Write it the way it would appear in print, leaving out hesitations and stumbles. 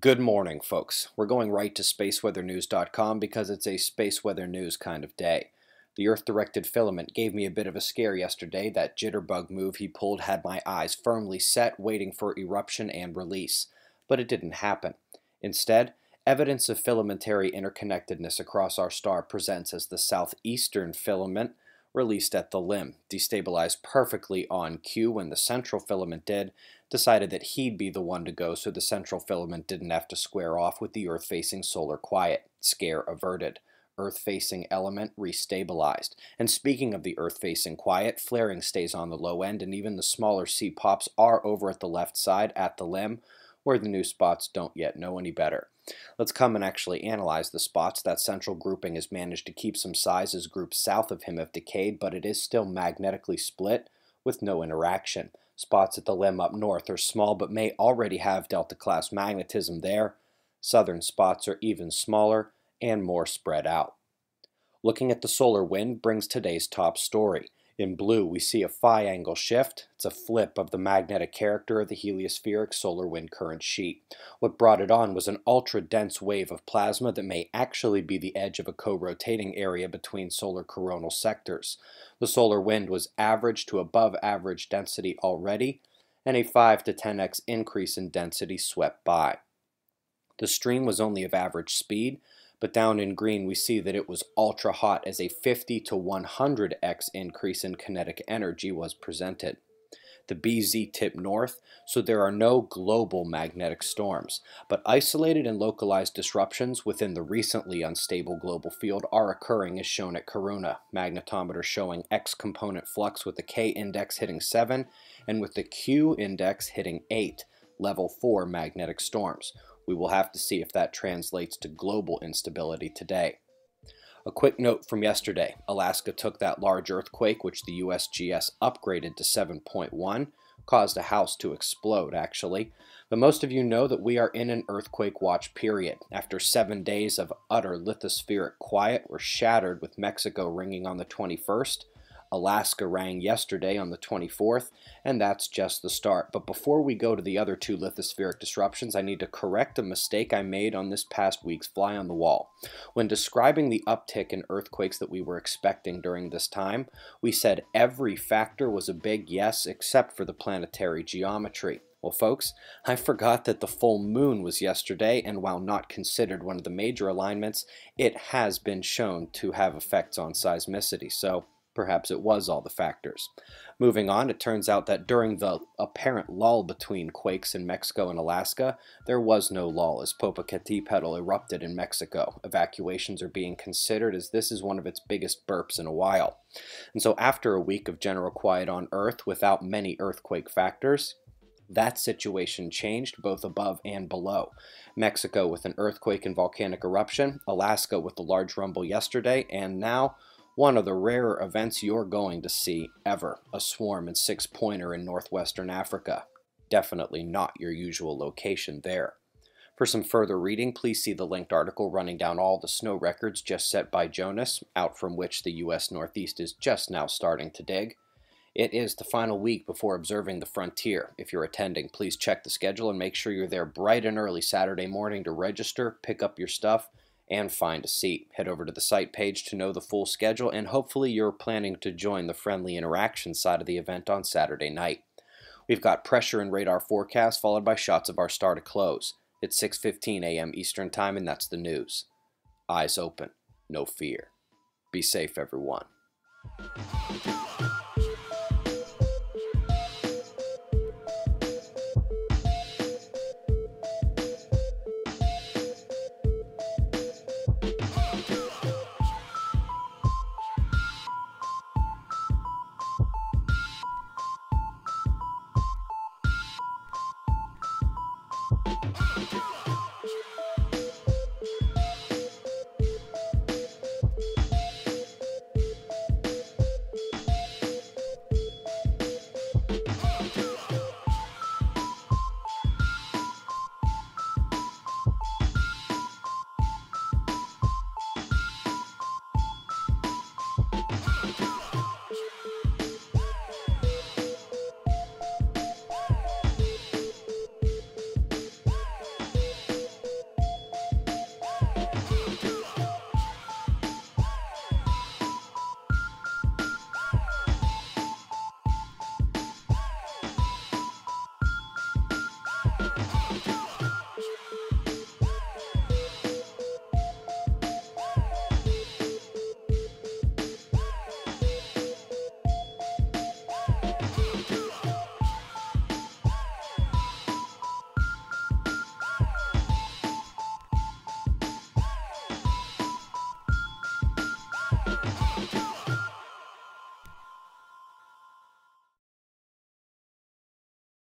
Good morning, folks. We're going right to spaceweathernews.com because it's a space weather news kind of day. The Earth-directed filament gave me a bit of a scare yesterday. That jitterbug move he pulled had my eyes firmly set, waiting for eruption and release. But it didn't happen. Instead, evidence of filamentary interconnectedness across our star presents as the southeastern filament released at the limb, destabilized perfectly on cue when the central filament did, decided that he'd be the one to go so the central filament didn't have to square off with the Earth-facing solar quiet. Scare averted. Earth-facing element restabilized. And speaking of the Earth-facing quiet, flaring stays on the low end, and even the smaller C-pops are over at the left side at the limb, where the new spots don't yet know any better. Let's come and actually analyze the spots. That central grouping has managed to keep some size as groups south of him have decayed, but it is still magnetically split with no interaction. Spots at the limb up north are small but may already have delta-class magnetism there. Southern spots are even smaller and more spread out. Looking at the solar wind brings today's top story. In blue, we see a phi angle shift. It's a flip of the magnetic character of the heliospheric solar wind current sheet. What brought it on was an ultra-dense wave of plasma that may actually be the edge of a co-rotating area between solar coronal sectors. The solar wind was average to above average density already, and a 5 to 10x increase in density swept by. The stream was only of average speed, but down in green we see that it was ultra hot as a 50 to 100x increase in kinetic energy was presented. The BZ tip north, so there are no global magnetic storms, but isolated and localized disruptions within the recently unstable global field are occurring as shown at Corona. Magnetometer showing X component flux with the K index hitting 7 and with the Q index hitting 8, level 4 magnetic storms. We will have to see if that translates to global instability today. A quick note from yesterday. Alaska took that large earthquake, which the USGS upgraded to 7.1, caused a house to explode, actually. But most of you know that we are in an earthquake watch period. After 7 days of utter lithospheric quiet were shattered with Mexico ringing on the 21st, Alaska rang yesterday on the 24th, and that's just the start. But before we go to the other two lithospheric disruptions, I need to correct a mistake I made on this past week's Fly on the Wall. When describing the uptick in earthquakes that we were expecting during this time, we said every factor was a big yes except for the planetary geometry. Well, folks, I forgot that the full moon was yesterday, and while not considered one of the major alignments, it has been shown to have effects on seismicity. So perhaps it was all the factors. Moving on, it turns out that during the apparent lull between quakes in Mexico and Alaska, there was no lull as Popocatépetl erupted in Mexico. Evacuations are being considered as this is one of its biggest burps in a while. And so after a week of general quiet on Earth without many earthquake factors, that situation changed both above and below. Mexico with an earthquake and volcanic eruption, Alaska with the large rumble yesterday, and now one of the rarer events you're going to see ever, a swarm and six-pointer in northwestern Africa. Definitely not your usual location there. For some further reading, please see the linked article running down all the snow records just set by Jonas, out from which the U.S. Northeast is just now starting to dig. It is the final week before observing the frontier. If you're attending, please check the schedule and make sure you're there bright and early Saturday morning to register, pick up your stuff, and find a seat. Head over to the site page to know the full schedule, and hopefully you're planning to join the friendly interaction side of the event on Saturday night. We've got pressure and radar forecast followed by shots of our star to close. It's 6:15 a.m. Eastern Time, and that's the news. Eyes open, no fear. Be safe, everyone.